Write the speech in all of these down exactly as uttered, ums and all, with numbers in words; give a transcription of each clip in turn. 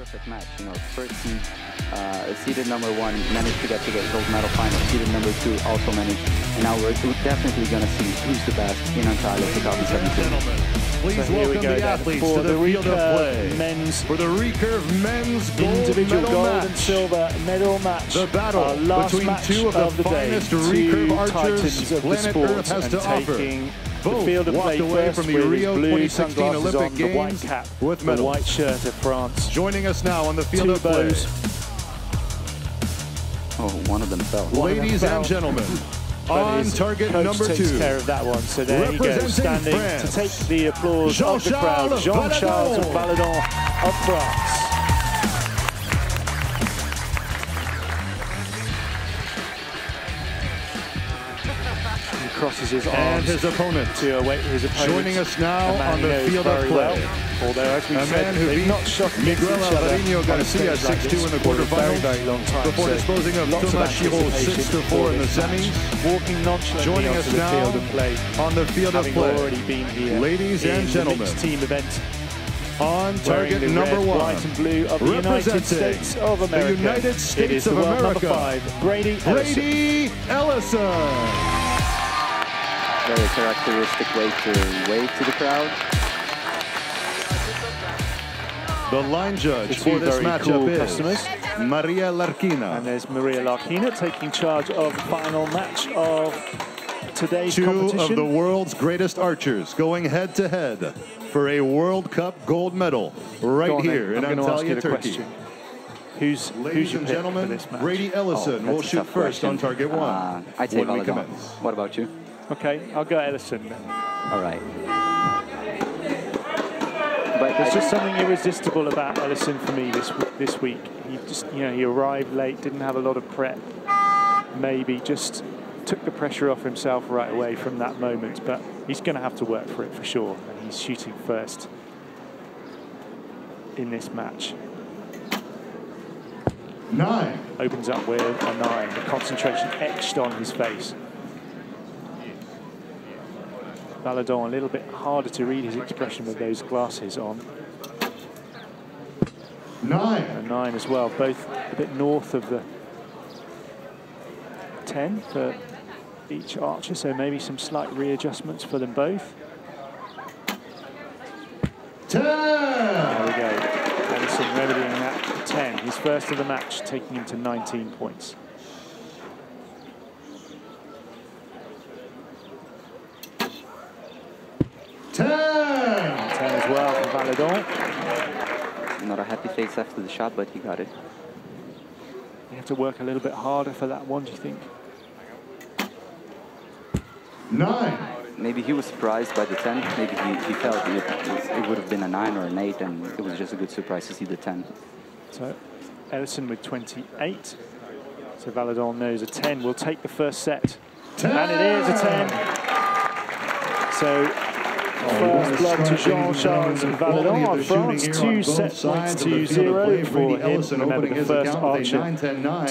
perfect match. You know, first seed, uh, seeded number one managed to get to the gold medal final. Seeded number two also managed. And now we're definitely going to see who's the best in Antalya twenty seventeen. Please so welcome we go, the athletes for to the, the field of play. Men's for the recurve men's gold individual medal gold match. And silver medal match. The battle Our last between match two of, of the, the finest recurve archers of planet the Earth has to offer. Both the field of play away from the Rio twenty sixteen Olympic on, Games the white cap, with medals. The white shirt of France. Joining us now on the field Two of bows. play. Oh, one of them fell. Ladies them fell. and gentlemen. On target number takes two. Care of that one. So there you go, standing France. to take the applause Jean-Charles of the crowd. Jean-Charles Valladont of France. He crosses his arms and his opponent to await his opponent. Joining us now on the field of play. Well. Although, as we a said, man who beat not shot Miguel Alvarino Garcia six two in the quarterfinals before so disposing of Thomas Chiro six to four in the semis. Walking nonchalantly Joining us now field of play, on the field of play, already been here ladies and gentlemen, team event. On target number red, one, white and blue of the United States of America. The United States it is of the world America. Number five, Brady Ellison. Brady Ellison. Very characteristic way to wave to the crowd. The line judge for this matchup is Maria Larkina. And there's Maria Larkina taking charge of the final match of today's competition. Two of the world's greatest archers going head to head for a World Cup gold medal right here in Antalya, Turkey. Who's, Ladies who's and gentlemen, Brady Ellison oh, will shoot first question. on target one. Uh, I take all What about you? Okay, I'll go Ellison then. All right. But there's just something irresistible about Ellison for me this this week. He just, you know, he arrived late, didn't have a lot of prep. Maybe just took the pressure off himself right away from that moment. But he's going to have to work for it for sure. And he's shooting first in this match. Nine. Opens up with a nine. The concentration etched on his face. Valladont, a little bit harder to read his expression with those glasses on. Nine. A nine as well, both a bit north of the ten for each archer, so maybe some slight readjustments for them both. Ten. There we go. Ellison remedying that for ten. His first of the match, taking him to nineteen points. ten as well from Valladont. Not a happy face after the shot, but he got it. You have to work a little bit harder for that one, do you think? nine. Maybe he was surprised by the ten. Maybe he, he felt it, it would have been a nine or an eight, and it was just a good surprise to see the ten. So Ellison with twenty-eight. So Valladont knows a ten will take the first set. ten. And it is a ten. So... First blood to Jean-Charles Valladont of France, two set points to zero for him. Remember, the first archer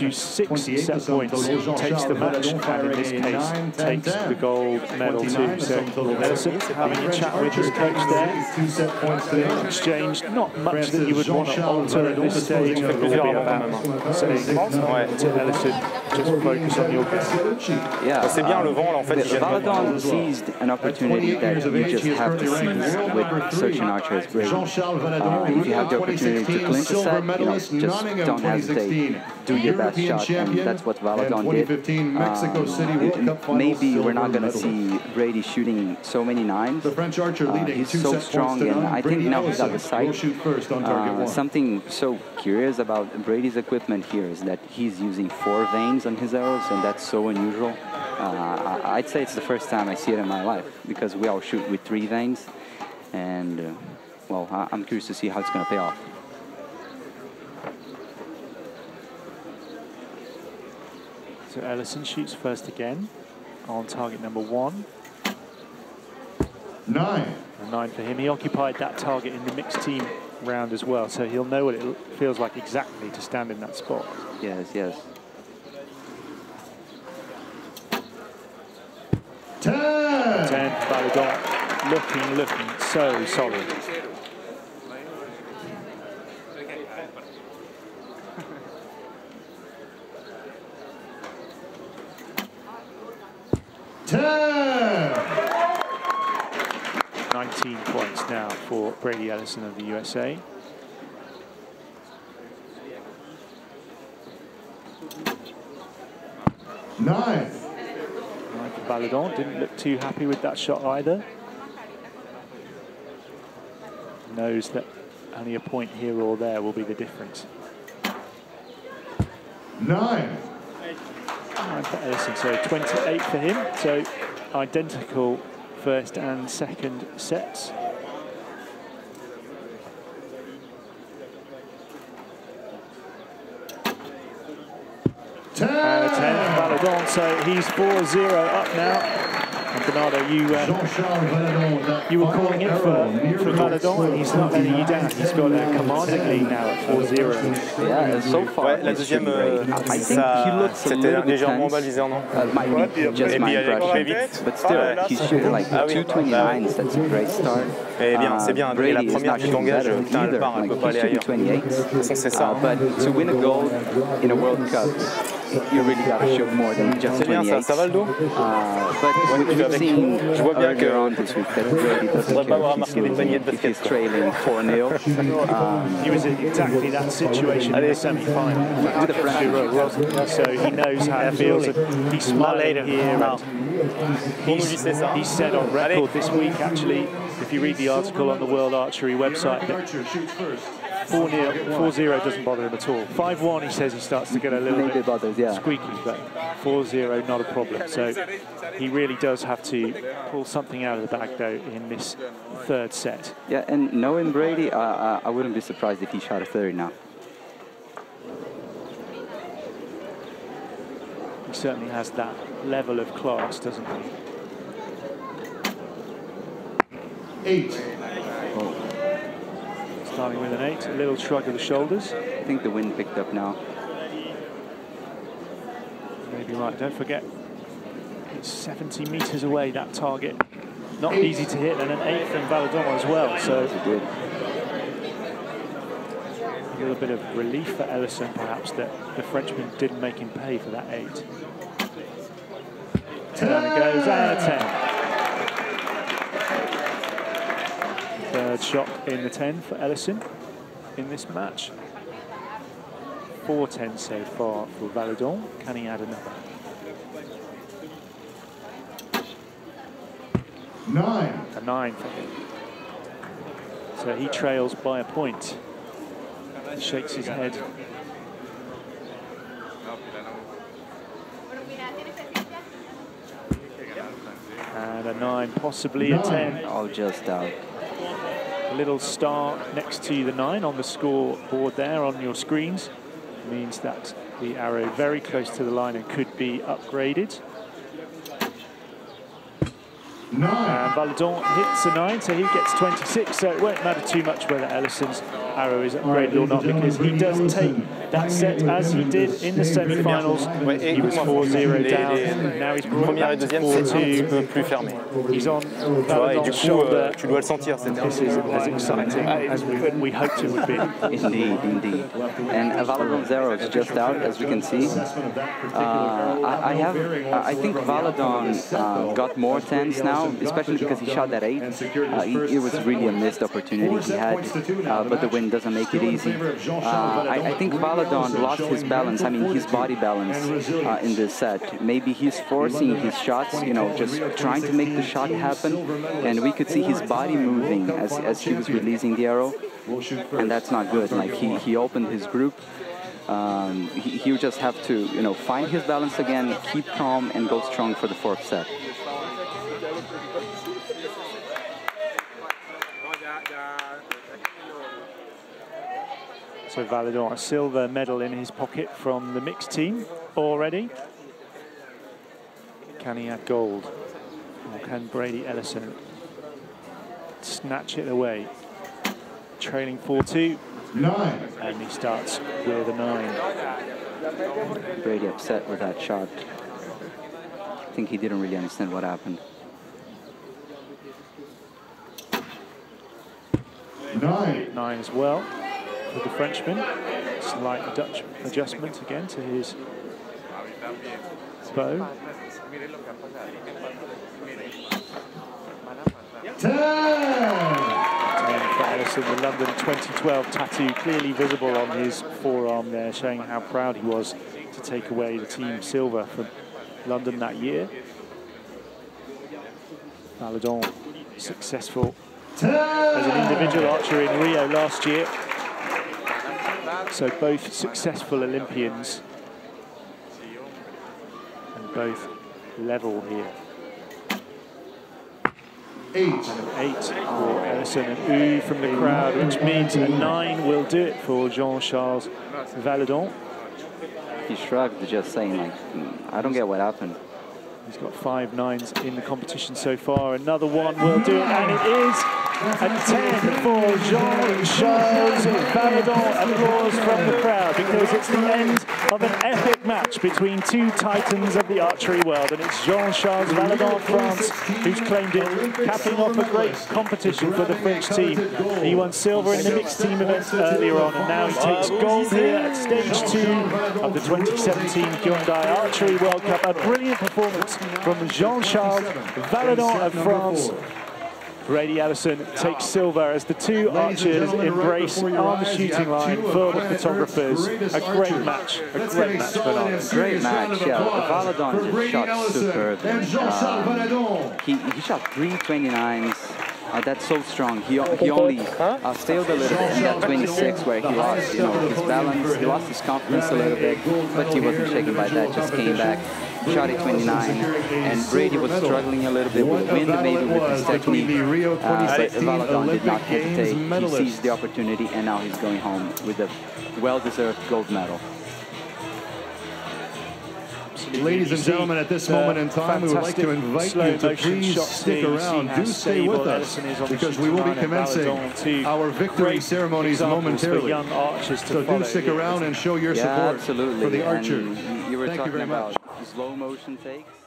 to six set points takes the match, and in this case takes the gold medal too. So Ellison having a chat with his coach there, exchanged not much that you would want to alter at this stage, but it'll be about saying to Ellison, just focus on your game. Yeah, um, Valladont seized an opportunity that you just have to seize with such an archer as Brady. Uh, if you have the opportunity to clinch a set, you know, just don't hesitate. Do your best shot, and that's what Valladont did. Um, maybe we're not going to see Brady shooting so many nines. Uh, he's so strong, and I think now he's out of sight. Uh, something so curious about Brady's equipment here is that he's using four veins on his arrows, and that's so unusual. Uh, I'd say it's the first time I see it in my life, because we all shoot with three veins, and uh, well, I I'm curious to see how it's going to pay off. So Ellison shoots first again on target number one. Nine. A nine for him. He occupied that target in the mixed team round as well, so he'll know what it feels like exactly to stand in that spot. Yes, yes. ten! ten, Valladont looking, looking so solid. ten. nineteen points now for Brady Ellison of the U S A. Nine. Michael Valladont didn't look too happy with that shot either. Knows that only a point here or there will be the difference. Nine. Nine for Ellison, so twenty-eight for him. So identical first and second sets. ten. And a ten Valladont, so he's four zero up now. And Bernardo, you, uh, you were calling it for, for Valladont, and he's not letting you down. He's got a commanding lead now at four zero. Yeah, so far. La deuxième, c'était légèrement balisé en anglais. Et puis il a coupé vite. But still, he's shooting like two twenty-nines. That's a great start. Eh bien, c'est bien. Et la première qui t'engage, putain, elle part, elle peut pas aller ailleurs. De toute façon, c'est ça. But to win a gold in a World Cup, you really gotta shoot more than just twenty-eight. C'est bien ça, ça va le dos? Je vois bien que on ne faudrait pas avoir marqué des paniers de basket. He was in exactly that situation in the semi-final. So he knows how it feels. He smiled here. He said on record this week, actually, if you read the article on the World Archery website, four zero doesn't bother him at all. five one, he says, he starts to get a little bit bothers, yeah. squeaky, but four zero, not a problem. So he really does have to pull something out of the bag, though, in this third set. Yeah, and knowing Brady, uh, uh, I wouldn't be surprised if he shot a thirty now. He certainly has that level of class, doesn't he? Eight. Oh. Starting with an eight, a little shrug of the shoulders. I think the wind picked up now. Maybe right, don't forget, it's seventy meters away, that target. Not eight. Easy to hit, and an eight from Valladont as well, so. A little bit of relief for Ellison, perhaps, that the Frenchman didn't make him pay for that eight. And down it goes, and a ten. Third shot in the ten for Ellison in this match. four ten so far for Valladont. Can he add another? Nine. A nine for him. So he trails by a point. He shakes his head. And a nine, possibly nine. A ten. Oh, just out. Little star next to the nine on the scoreboard there on your screens means that the arrow very close to the line and could be upgraded. Nine. And Valladont hits a nine, so he gets twenty-six, so it won't matter too much whether Ellison's arrow is upgraded or not, because he does take that set as he did in the semi-finals. He was four zero down, now he's brought back to four two. He's on Valladon's shoulder. This is as exciting as we, we hoped it would be. Indeed, indeed. And Valladon's arrow is just out, as we can see. Uh, I, I, have, I think Valladont uh, got more tens now, especially because he shot that eight. Uh, it, it was really a missed opportunity he had, uh, but the wind doesn't make it easy. Uh, I, I think Valladont lost his balance, I mean his body balance uh, in this set. Maybe he's forcing his shots, you know, just trying to make the shot happen, and we could see his body moving as, as he was releasing the arrow, and that's not good. Like, he, he opened his group. Um, he, he'll just have to, you know, find his balance again, keep calm, and go strong for the fourth set. So Valladont, a silver medal in his pocket from the mixed team already. Can he add gold? Or can Brady Ellison snatch it away? Trailing four two. Nine. And he starts with a nine. Brady upset with that shot. I think he didn't really understand what happened. Nine. Nine as well. With the Frenchman, slight Dutch adjustment again to his Expo. ten! ten in the London twenty twelve tattoo, clearly visible on his forearm there, showing how proud he was to take away the team silver from London that year. Valladont successful ten! As an individual archer in Rio last year. So both successful Olympians and both level here. Eight. And an eight for Ellison and ooh from the crowd, which means a nine will do it for Jean-Charles Valladont. He shrugged, just saying, like, I don't get what happened. He's got five nines in the competition so far. Another one will do it, and it is a ten for Jean-Charles Valladont. Applause from the crowd, because it's the end of an epic match between two titans of the archery world, and it's Jean-Charles Valladont, France, who's claimed it, capping off a great competition for the French team. He won silver in the mixed team event earlier on, and now he takes gold here at stage two of the twenty seventeen Hyundai Archery World Cup. A brilliant performance from Jean-Charles Valladont of France. Brady Ellison takes silver as the two archers embrace on the shooting line for the photographers. A great match, a great match for us. Great match, yeah. Valladont just shot superb. Uh, he, he shot three twenty-nines. Uh, that's so strong. He, he only uh, failed a little bit in that twenty-six where he lost, you know, his balance, he lost his confidence a little bit, but he wasn't shaken by that, just came back, shot at twenty-nine, and Brady was struggling a little bit with wind, maybe with his technique, uh, but Valladont did not hesitate. He seized the opportunity, and now he's going home with a well-deserved gold medal. Ladies and gentlemen, at this moment in time, we would like to invite you to please stick around. Do stay with us, because we will be commencing our victory ceremonies momentarily. So do stick around and show your support for the archers. Thank you very much. Slow motion takes.